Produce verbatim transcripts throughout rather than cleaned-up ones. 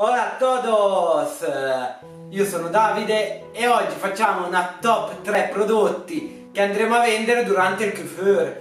Hola a todos! Io sono Davide e oggi facciamo una top tre prodotti che andremo a vendere durante il Q quattro,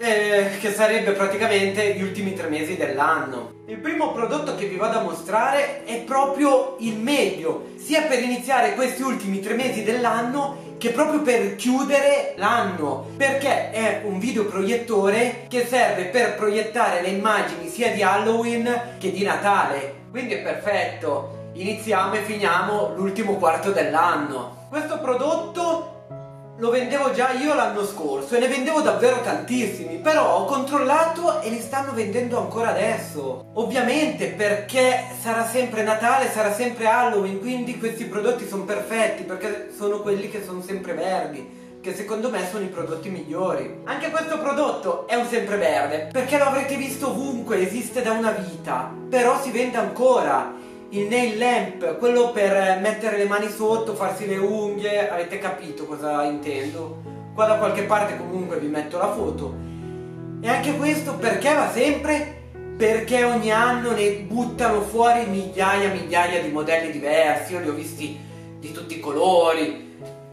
eh, che sarebbe praticamente gli ultimi tre mesi dell'anno. Il primo prodotto che vi vado a mostrare è proprio il meglio, sia per iniziare questi ultimi tre mesi dell'anno che proprio per chiudere l'anno, perché è un videoproiettore che serve per proiettare le immagini sia di Halloween che di Natale. Quindi è perfetto, iniziamo e finiamo l'ultimo quarto dell'anno. Questo prodotto lo vendevo già io l'anno scorso e ne vendevo davvero tantissimi, però ho controllato e li stanno vendendo ancora adesso. Ovviamente, perché sarà sempre Natale, sarà sempre Halloween, quindi questi prodotti sono perfetti perché sono quelli che sono sempre verdi, che secondo me sono i prodotti migliori. Anche questo prodotto è un sempreverde, perché lo avrete visto ovunque, esiste da una vita, però si vende ancora. Il nail lamp, quello per mettere le mani sotto, farsi le unghie, avete capito cosa intendo? Qua da qualche parte comunque vi metto la foto. E anche questo perché va sempre? Perché ogni anno ne buttano fuori migliaia e migliaia di modelli diversi, io li ho visti di tutti i colori,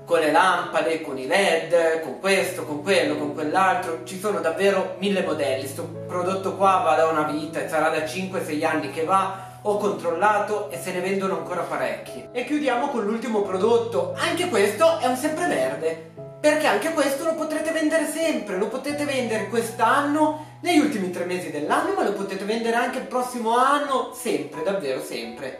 con le lampade, con i led, con questo, con quello, con quell'altro, ci sono davvero mille modelli. Sto prodotto qua va da una vita e sarà da cinque sei anni che va, ho controllato e se ne vendono ancora parecchi. E chiudiamo con l'ultimo prodotto, anche questo è un sempreverde, perché anche questo lo potrete vendere sempre, lo potete vendere quest'anno, negli ultimi tre mesi dell'anno, ma lo potete vendere anche il prossimo anno, sempre, davvero sempre.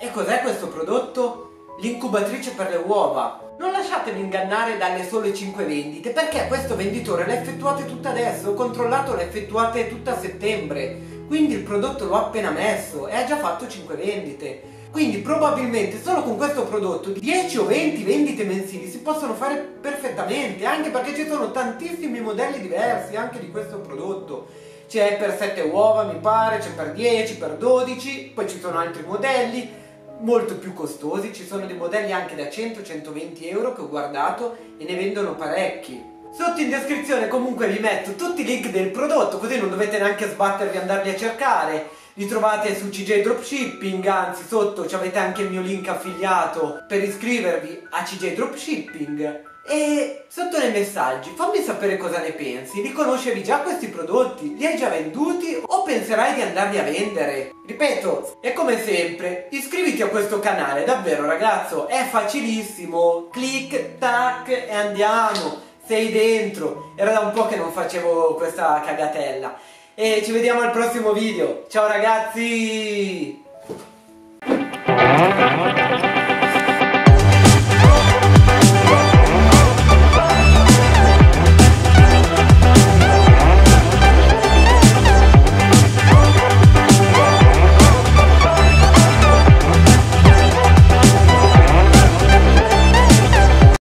E cos'è questo prodotto? L'incubatrice per le uova. Non lasciatevi ingannare dalle sole cinque vendite, perché questo venditore le effettuate tutte adesso, ho controllato, le effettuate tutte a settembre, quindi il prodotto l'ho appena messo e ha già fatto cinque vendite, quindi probabilmente solo con questo prodotto dieci o venti vendite mensili si possono fare perfettamente, anche perché ci sono tantissimi modelli diversi anche di questo prodotto. C'è per sette uova mi pare, c'è per dieci, per dodici, poi ci sono altri modelli molto più costosi, ci sono dei modelli anche da cento centoventi euro che ho guardato e ne vendono parecchi. Sotto in descrizione comunque vi metto tutti i link del prodotto, così non dovete neanche sbattervi andarli a cercare, li trovate su C J Dropshipping, anzi sotto c'avete anche il mio link affiliato per iscrivervi a C J Dropshipping. E sotto nei messaggi fammi sapere cosa ne pensi, li conoscevi già questi prodotti, li hai già venduti o penserai di andarli a vendere? Ripeto, e come sempre iscriviti a questo canale, davvero ragazzo è facilissimo, clic, tac e andiamo, sei dentro, era da un po' che non facevo questa cagatella e ci vediamo al prossimo video, ciao ragazzi!